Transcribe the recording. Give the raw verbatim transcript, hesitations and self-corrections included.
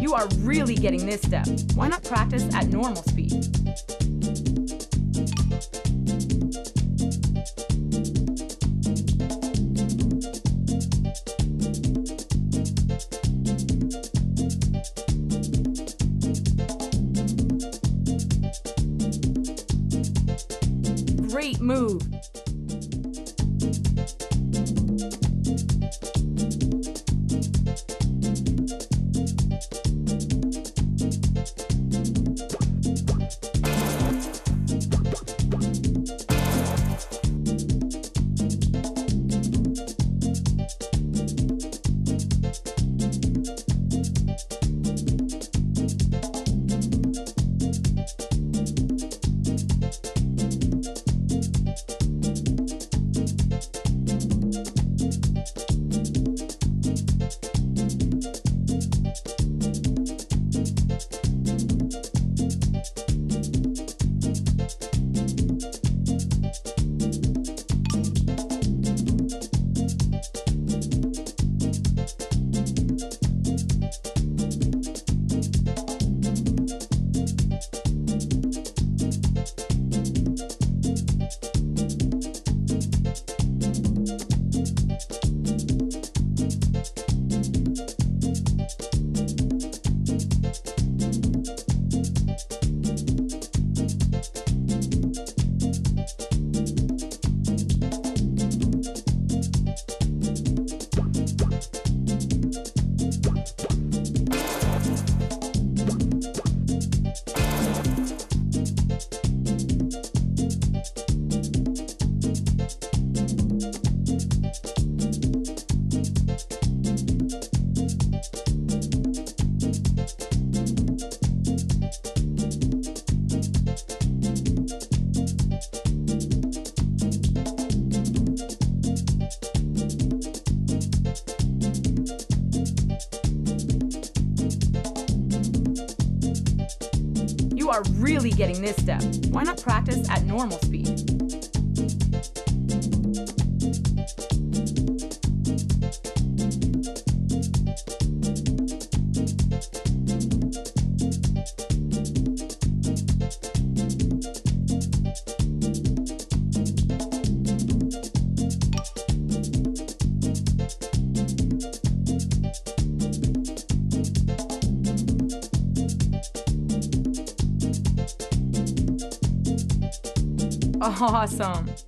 You are really getting this step. Why not practice at normal speed? Great move. You are really getting this step. Why not practice at normal speed? Awesome.